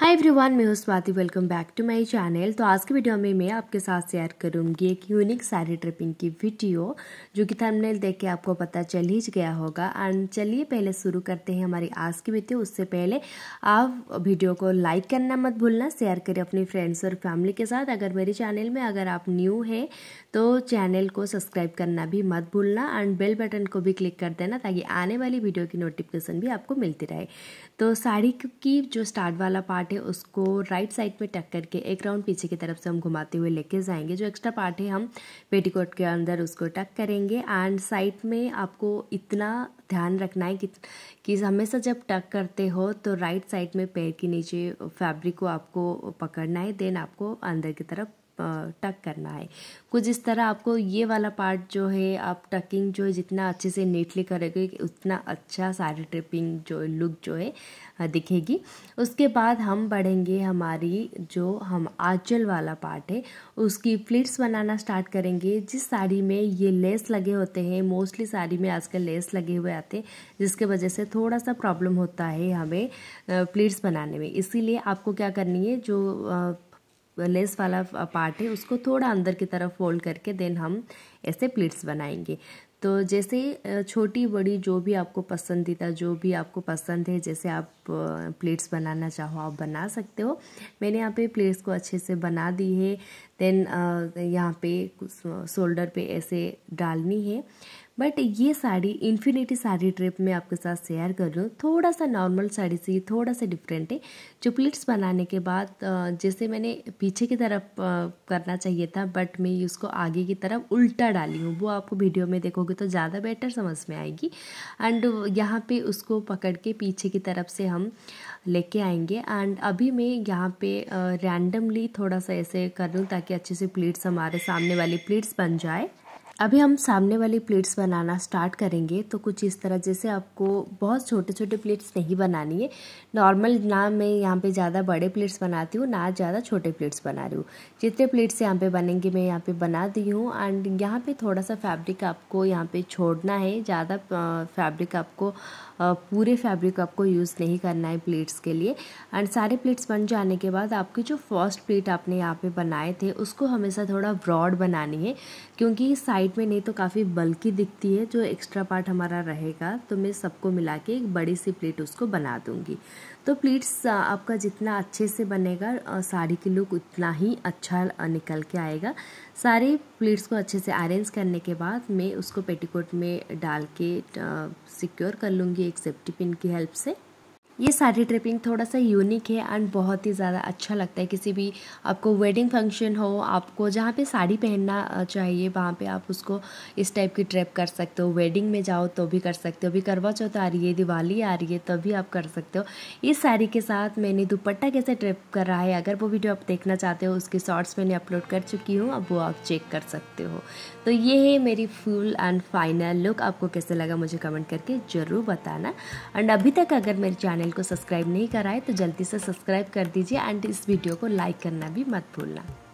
हाय everyone, मैं हूँ Swati. Welcome back to my channel. तो आज की वीडियो में मैं आपके साथ शेयर करूँगी एक यूनिक साड़ी ट्रिपिंग की वीडियो, जो कि थंबनेल देख के आपको पता चल ही गया होगा। एंड चलिए पहले शुरू करते हैं हमारी आज की वीडियो। उससे पहले आप वीडियो को लाइक करना मत भूलना, शेयर करें अपने फ्रेंड्स और फैमिली के साथ। अगर मेरे चैनल में अगर आप न्यू हैं तो चैनल को सब्सक्राइब करना भी मत भूलना एंड बेल बटन को भी क्लिक कर देना, ताकि आने वाली वीडियो की नोटिफिकेशन भी आपको मिलती रहे। तो साड़ी की जो स्टार्ट वाला पार्ट है उसको राइट साइड में टक करके एक राउंड पीछे की तरफ से हम घुमाते हुए लेके जाएंगे। जो एक्स्ट्रा पार्ट है हम पेटीकोट के अंदर उसको टक करेंगे। एंड साइड में आपको इतना ध्यान रखना है कि हमेशा जब टक करते हो तो राइट साइड में पैर के नीचे फैब्रिक को आपको पकड़ना है, देन आपको अंदर की तरफ टक करना है। कुछ इस तरह आपको ये वाला पार्ट जो है, आप टकिंग जो है जितना अच्छे से नीटली करेंगे उतना अच्छा साड़ी ट्रिपिंग जो लुक जो है दिखेगी। उसके बाद हम बढ़ेंगे हमारी जो हम आंचल वाला पार्ट है उसकी प्लीट्स बनाना स्टार्ट करेंगे। जिस साड़ी में ये लेस लगे होते हैं, मोस्टली साड़ी में आजकल लेस लगे हुए आते हैं, जिसके वजह से थोड़ा सा प्रॉब्लम होता है हमें प्लीट्स बनाने में। इसीलिए आपको क्या करनी है, जो लेस वाला पार्ट है उसको थोड़ा अंदर की तरफ फोल्ड करके देन हम ऐसे प्लीट्स बनाएंगे। तो जैसे छोटी बड़ी जो भी आपको पसंदीदा, जो भी आपको पसंद है, जैसे आप प्लेट्स बनाना चाहो आप बना सकते हो। मैंने यहाँ पे प्लेट्स को अच्छे से बना दी है। देन यहाँ पे शोल्डर पे ऐसे डालनी है। बट ये साड़ी इन्फिनिटी साड़ी ट्रिप में आपके साथ शेयर कर रही हूँ। थोड़ा सा नॉर्मल साड़ी से थोड़ा सा डिफरेंट है। जो प्लेट्स बनाने के बाद जैसे मैंने पीछे की तरफ करना चाहिए था, बट मैं इसको आगे की तरफ उल्टा डाली हूँ। वो आपको वीडियो में देखोगे तो ज़्यादा बेटर समझ में आएगी। एंड यहाँ पे उसको पकड़ के पीछे की तरफ से हम लेके आएंगे। एंड अभी मैं यहाँ पे रैंडमली थोड़ा सा ऐसे कर लूँ ताकि अच्छे से प्लेट्स हमारे सामने वाली प्लेट्स बन जाए। अभी हम सामने वाली प्लेट्स बनाना स्टार्ट करेंगे। तो कुछ इस तरह, जैसे आपको बहुत छोटे छोटे प्लेट्स नहीं बनानी है। नॉर्मल ना मैं यहाँ पे ज़्यादा बड़े प्लेट्स बनाती हूँ, ना ज़्यादा छोटे प्लेट्स बना रही हूँ। जितने प्लेट्स यहाँ पे बनेंगे मैं यहाँ पे बना दी हूँ। एंड यहाँ पे थोड़ा सा फैब्रिक आपको यहाँ पे छोड़ना है। ज़्यादा फैब्रिक आपको, पूरे फैब्रिक आपको यूज़ नहीं करना है प्लेट्स के लिए। एंड सारे प्लेट्स बन जाने के बाद आपकी जो फर्स्ट प्लेट आपने यहाँ पे बनाए थे उसको हमेशा थोड़ा ब्रॉड बनानी है, क्योंकि साइड में नहीं तो काफ़ी बल्की दिखती है जो एक्स्ट्रा पार्ट हमारा रहेगा। तो मैं सबको मिला के एक बड़ी सी प्लेट उसको बना दूंगी। तो प्लेट्स आपका जितना अच्छे से बनेगा साड़ी की लुक उतना ही अच्छा निकल के आएगा। सारे प्लेट्स को अच्छे से अरेंज करने के बाद मैं उसको पेटीकोट में डाल के सिक्योर कर लूँगी एक सेफ्टी पिन की हेल्प से। ये साड़ी ट्रिपिंग थोड़ा सा यूनिक है एंड बहुत ही ज़्यादा अच्छा लगता है। किसी भी आपको वेडिंग फंक्शन हो, आपको जहाँ पे साड़ी पहनना चाहिए वहाँ पे आप उसको इस टाइप की ट्रिप कर सकते हो। वेडिंग में जाओ तो भी कर सकते हो। अभी करवा चौथ आ रही है, दिवाली आ रही है, तब भी आप कर सकते हो। इस साड़ी के साथ मैंने दुपट्टा कैसे ट्रिप कर रहा है, अगर वो वीडियो आप देखना चाहते हो उसके शॉर्ट्स मैंने अपलोड कर चुकी हूँ, अब वो आप चेक कर सकते हो। तो ये है मेरी फुल एंड फाइनल लुक। आपको कैसे लगा मुझे कमेंट करके ज़रूर बताना। एंड अभी तक अगर मेरे चैनल को सब्सक्राइब नहीं करा है तो जल्दी से सब्सक्राइब कर दीजिए एंड इस वीडियो को लाइक करना भी मत भूलना।